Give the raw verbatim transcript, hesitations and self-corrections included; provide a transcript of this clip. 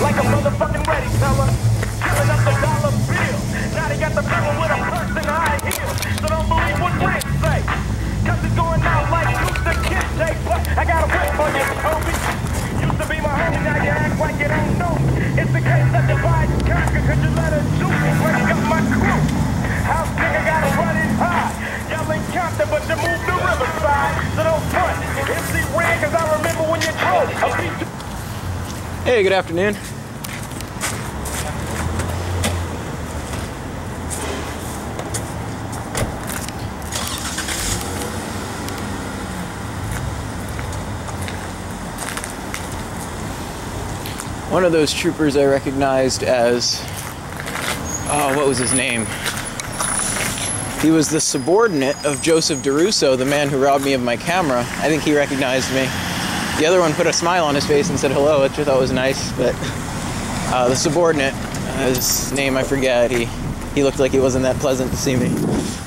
like a motherfucking ready teller. Killing up the dollar bill. Now they got the people with a purse and high heels. So don't believe what Rich say. Cause it's going out like Goose the Kid, Jay. But I got a whip on you, homie. Used to be my homie, now you act like it ain't new. It's the case that divides conquer, cause you let her shoot and break up my crew. House nigga gotta run it high. Y'all ain't Compton, but you moved to Riverside. So don't front, it's the red, cause I remember when you told a beat. Hey, good afternoon. One of those troopers I recognized as, oh, what was his name? He was the subordinate of Joseph DeRusso, the man who robbed me of my camera. I think he recognized me. The other one put a smile on his face and said hello, which I thought was nice, but uh, the subordinate, uh, his name I forget, he, he looked like he wasn't that pleasant to see me.